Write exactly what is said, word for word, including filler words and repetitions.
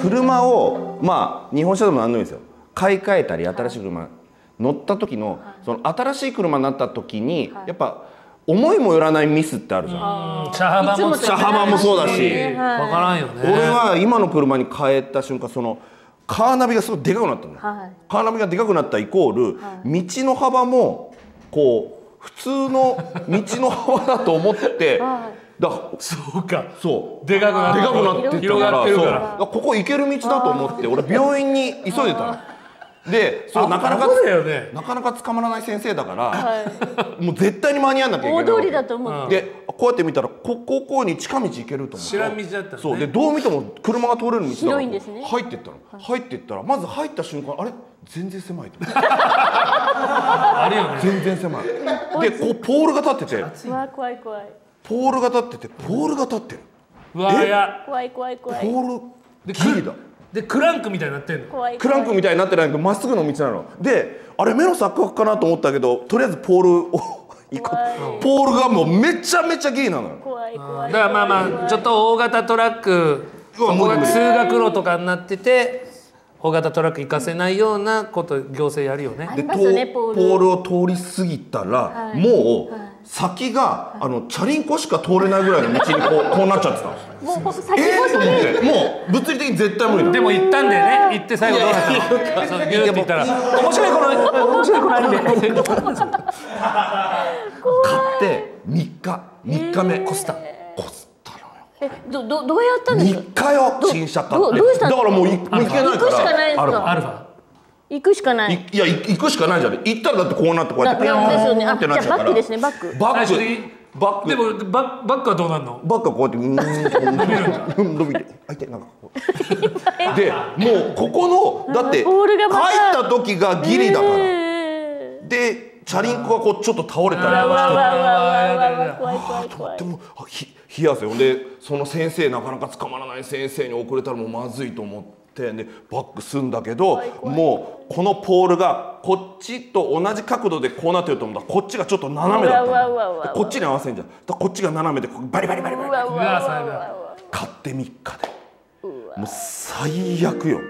車をまあ日本車でも何でもいいんですよ、買い替えたり新しい車乗った時のその新しい車になった時にやっぱ思いもよらないミスってあるじゃん。車幅も車幅もそうだし、分からんよね。俺は今の車に変えた瞬間そのカーナビがすごいでかくなったの。カーナビがでかくなったイコール道の幅もこう普通の道の幅だと思って。だそうか、そうでかくなって広がってるから、ここ行ける道だと思って俺病院に急いでたので、そうなかなかなかなか捕まらない先生だからもう絶対に間に合わなきゃいけない、大通りだと思って、こうやって見たらここに近道行けると思って、知らん道だったので、どう見ても車が通れる道だから入っていったの。入っていったらまず入った瞬間あれ全然狭いと思って、あれよね全然狭いで、こうポールが立ってて、うわ怖い怖い、ポールが立ってて、ポールが立ってる。うわーや。怖い怖い怖い。ポールギリだ。でクランクみたいになってんの。怖い。クランクみたいになってないけどまっすぐの道なの。で、あれ目の錯覚かなと思ったけど、とりあえずポールを行こう。ポールがもうめちゃめちゃギリなの。怖い怖い。だからまあまあちょっと大型トラック、ここが通学路とかになってて、大型トラック行かせないようなこと行政やるよね。で、ポールを通り過ぎたらもう。先があのチャリンコしか通れないぐらいの道にこうこうなっちゃってた。もう先越えて、もう物理的に絶対無理だ。でも行ったんだよね。行って最後どうなったの？ギューって行ったら面白いこの面白いこのアニメ。買ってみっかみっかめこすったこすったのよ。えどどどうやったんですか？みっかよ新車買って。だからもう行けないから。行くしかないですか？アルファ。行くしかない。いや行くしかないじゃん。行ったらだってこうなってこうやってピヨーンってなっちゃうから。バックですね。バックバックバックでもバックはどうなるの？バックはこうやってうん伸びて開いてなんかこうで、もうここのだって入った時がギリだからでチャリンコがこうちょっと倒れたりとかして、とっても冷や汗よ。でその先生なかなか捕まらない先生に遅れたらもうまずいと思って、でバックすんだけど、もうこのポールがこっちと同じ角度でこうなってると思ったらこっちがちょっと斜めだった。こっちに合わせんじゃん。こっちが斜めでバリバリバリバリ。買ってみっかでもう最悪よ。